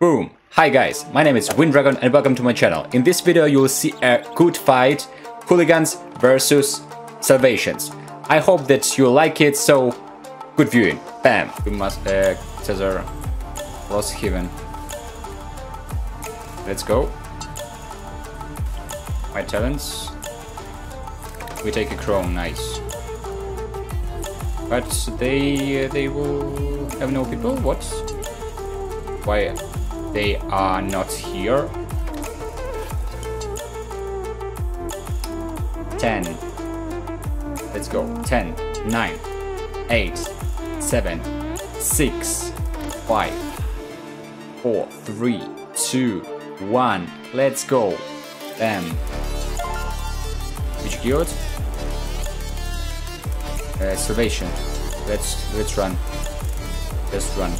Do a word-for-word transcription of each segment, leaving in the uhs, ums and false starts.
Boom! Hi guys, my name is Windragon and welcome to my channel. In this video you will see a good fight, Hooligans versus Salvations. I hope that you like it, so good viewing. Bam! We must uh, Caesar Lost Heaven. Let's go. My talents. We take a crown, nice. But they uh, they will have no people. What? Why they are not here? Ten. Let's go. Ten, nine, eight, seven, six, five, four, three, two, one. Let's go. Bam. Which geared? Uh, Salvation. Let's let's run. Let's run.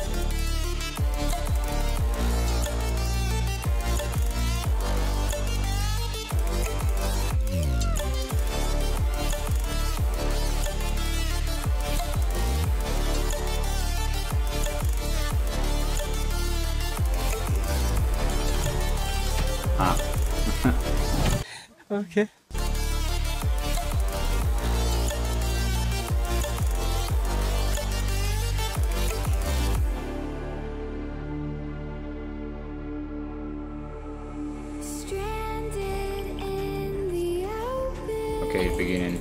Ah. Okay. Okay, beginning.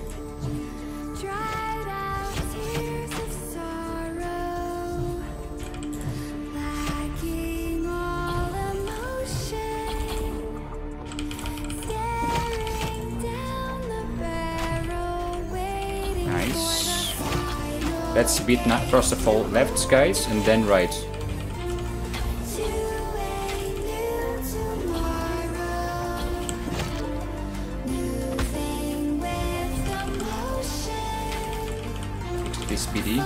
Nice. Let's beat not first of all left, guys, and then right. P D.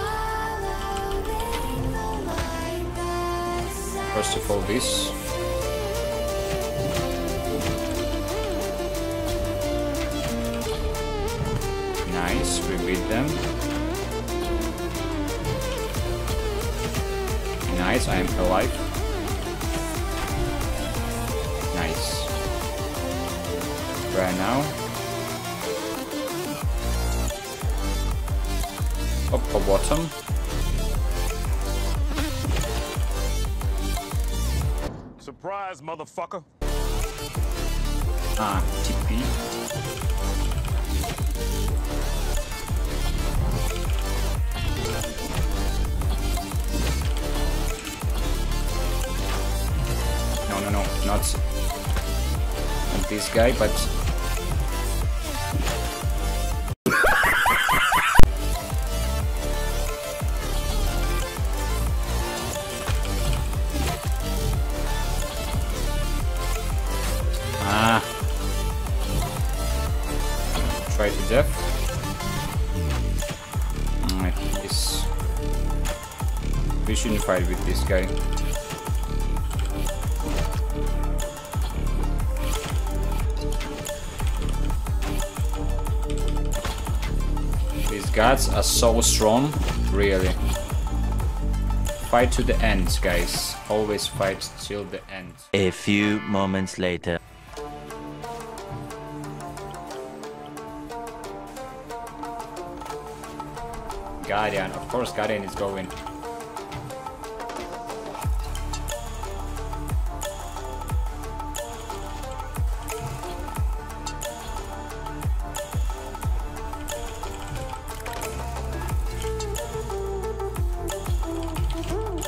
First of all, this. Nice, we beat them. Nice, I am alive. Nice. Right now. Up for bottom. Surprise, motherfucker. Ah, T P. No, no, no, not, not this guy, but. Ah. Try to death. Yes. We shouldn't fight with this guy. These guards are so strong, really. Fight to the end, guys. Always fight till the end. A few moments later. Guardian, of course Guardian is going.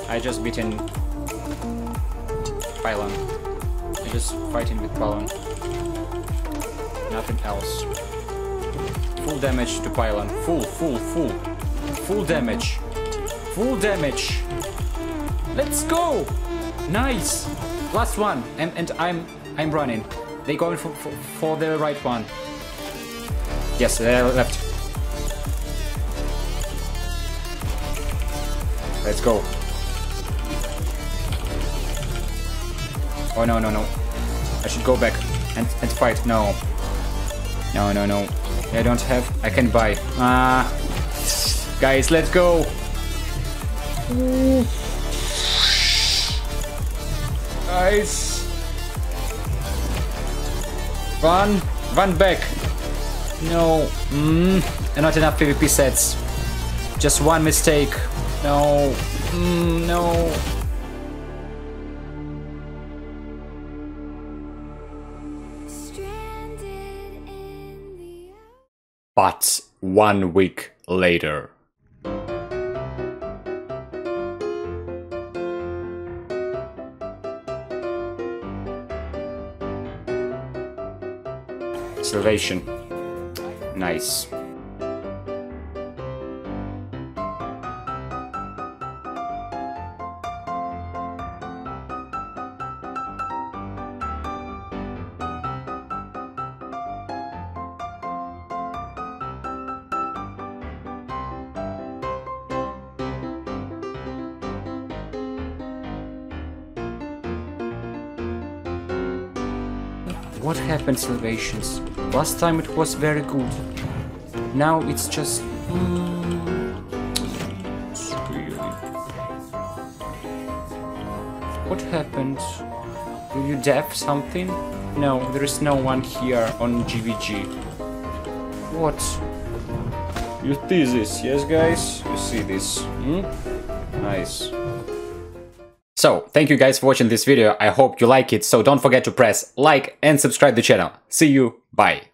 I just beaten Pylon. I'm just fighting with Pylon. Nothing else. Full damage to Pylon. Full, full, full. Full damage. Full damage. Let's go. Nice. Last one. And, and I'm I'm running. They're going for, for, for the right one. Yes, they're left. Let's go. Oh, no, no, no. I should go back and, and fight. No. No, no, no. I don't have... I can buy. Ah... Uh, Guys, let's go! Nice. Run. Run back. No. Mm. Not enough PvP sets. Just one mistake. No. Mm, no. But one week later. Salvation. Nice. What happened, Salvations? Last time it was very good. Now it's just... Mm, it's really... What happened? Did you def something? No, there is no one here on G V G. What? You see this, yes guys? You see this? Hmm? Nice. So, thank you guys for watching this video, I hope you like it, so don't forget to press like and subscribe to the channel. See you, bye!